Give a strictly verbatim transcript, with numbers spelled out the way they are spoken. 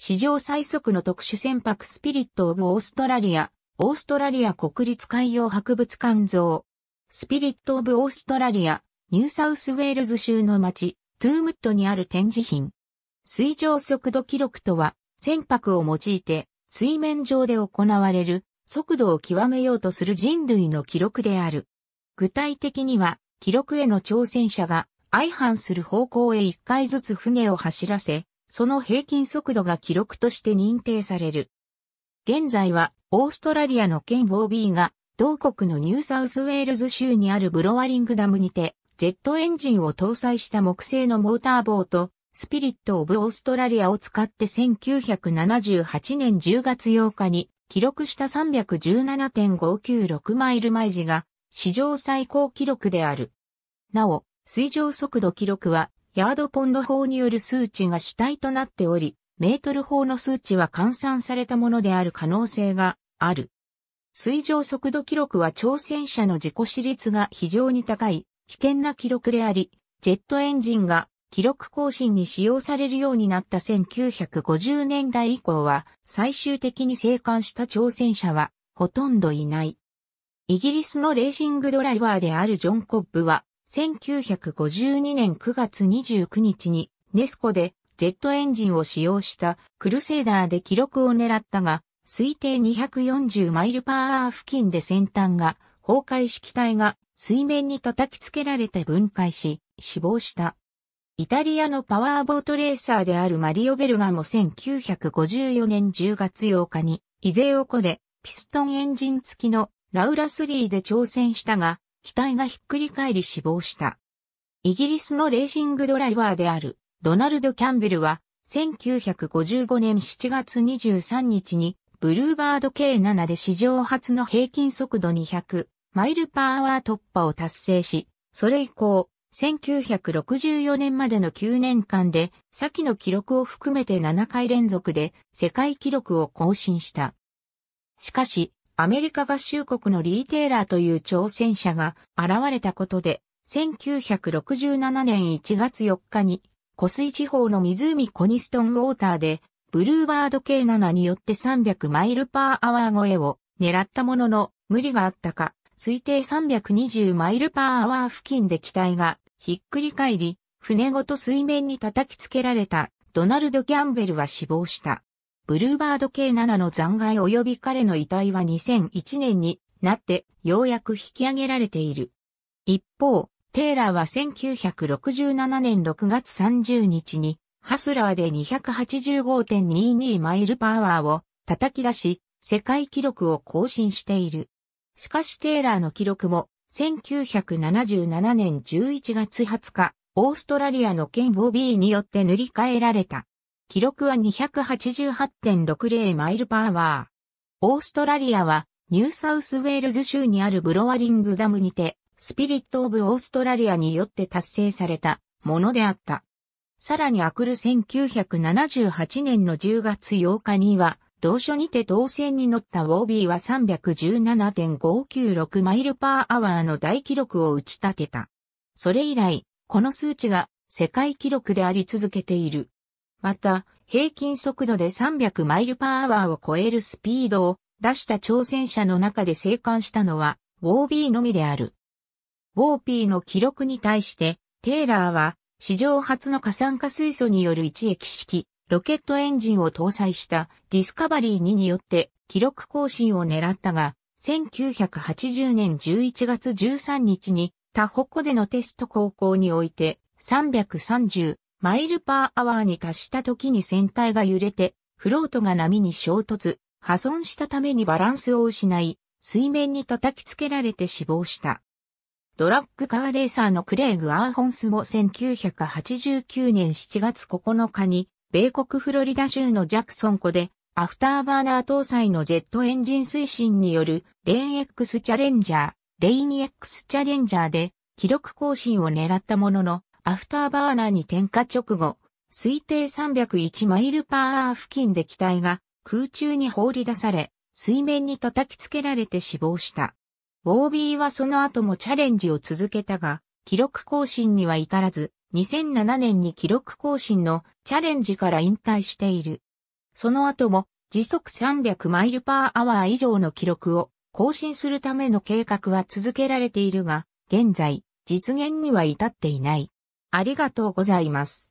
史上最速の特殊船舶スピリット・オブ・オーストラリア、オーストラリア国立海洋博物館像。スピリット・オブ・オーストラリア、ニューサウスウェールズ州の町、トゥームッドにある展示品。水上速度記録とは、船舶を用いて、水面上で行われる、速度を極めようとする人類の記録である。具体的には、記録への挑戦者が、相反する方向へいっかいずつ船を走らせ、その平均速度が記録として認定される。現在は、オーストラリアの県 オービー が、同国のニューサウスウェールズ州にあるブロワリングダムにて、ジェットエンジンを搭載した木製のモーターボート、スピリット・オブ・オーストラリアを使ってせんきゅうひゃくななじゅうはちねんじゅうがつようかに記録した さんびゃくじゅうななてんごきゅうろく マイル毎時が史上最高記録である。なお、水上速度記録はヤードポンド法による数値が主体となっており、メートル法の数値は換算されたものである可能性がある。水上速度記録は挑戦者の自己死率が非常に高い。危険な記録であり、ジェットエンジンが記録更新に使用されるようになったせんきゅうひゃくごじゅうねんだい以降は、最終的に生還した挑戦者はほとんどいない。イギリスのレーシングドライバーであるジョン・コッブは、せんきゅうひゃくごじゅうにねんくがつにじゅうくにちにネスコでジェットエンジンを使用したクルセーダーで記録を狙ったが、推定にひゃくよんじゅうマイルパーアワー付近で先端が崩壊し機体が水面に叩きつけられて分解し、死亡した。イタリアのパワーボートレーサーであるマリオ・ベルガもせんきゅうひゃくごじゅうよねんじゅうがつようかに、イゼオコでピストンエンジン付きのラウラスリーで挑戦したが、機体がひっくり返り死亡した。イギリスのレーシングドライバーであるドナルド・キャンベルは、せんきゅうひゃくごじゅうごねんしちがつにじゅうさんにちに、ブルーバード ケーなな で史上初の平均速度にひゃくマイルパーアワー突破を達成し、それ以降、せんきゅうひゃくろくじゅうよねんまでのきゅうねんかんで、先の記録を含めてななかいれんぞくで世界記録を更新した。しかし、アメリカ合衆国のリー・テイラーという挑戦者が現れたことで、せんきゅうひゃくろくじゅうななねんいちがつよっかに、湖水地方の湖コニストンウォーターで、ブルーバード ケーなな によってさんびゃくマイルパーアワー超えを狙ったものの、無理があったか、推定さんびゃくにじゅうマイルパーアワー付近で機体がひっくり返り、船ごと水面に叩きつけられたドナルド・キャンベルは死亡した。ブルーバード ケーなな の残骸及び彼の遺体はにせんいちねんになってようやく引き上げられている。一方、テイラーはせんきゅうひゃくろくじゅうななねんろくがつさんじゅうにちにハスラーで にひゃくはちじゅうごてんにじゅうにマイルパーアワーを叩き出し、世界記録を更新している。しかしテイラーの記録もせんきゅうひゃくななじゅうななねんじゅういちがつはつか、オーストラリアの県 オービー によって塗り替えられた。記録は にひゃくはちじゅうはちてんろくまいるパーアワー。オーストラリアはニューサウスウェールズ州にあるブロワリングダムにて、スピリット・オブ・オーストラリアによって達成されたものであった。さらにあくるせんきゅうひゃくななじゅうはちねんのじゅうがつようかには、同書にて同船に乗った オービー は さんびゃくじゅうななてんごきゅうろくマイルパーアワーの大記録を打ち立てた。それ以来、この数値が世界記録であり続けている。また、平均速度でさんびゃくマイルパーアワーを超えるスピードを出した挑戦者の中で生還したのは オービー のみである。オービー の記録に対して、テイラーは史上初の過酸化水素による一液式、ロケットエンジンを搭載したディスカバリーツーによって記録更新を狙ったが、せんきゅうひゃくはちじゅうねんじゅういちがつじゅうさんにちにタホ湖でのテスト航行においてさんびゃくさんじゅうマイルパーアワーに達した時に船体が揺れてフロートが波に衝突、破損したためにバランスを失い、水面に叩きつけられて死亡した。ドラッグカーレーサーのクレイグ・アーホンスもせんきゅうひゃくはちじゅうきゅうねんしちがつここのかに米国フロリダ州のジャクソン湖でアフターバーナー搭載のジェットエンジン推進によるレーン X チャレンジャー、レイン X チャレンジャーで記録更新を狙ったもののアフターバーナーに点火直後、推定さんびゃくいちマイルパーアワー付近で機体が空中に放り出され水面に叩きつけられて死亡した。オービー はその後もチャレンジを続けたが記録更新には至らず、にせんななねんに記録更新のチャレンジから引退している。その後も時速さんびゃくマイルパーアワー以上の記録を更新するための計画は続けられているが、現在実現には至っていない。ありがとうございます。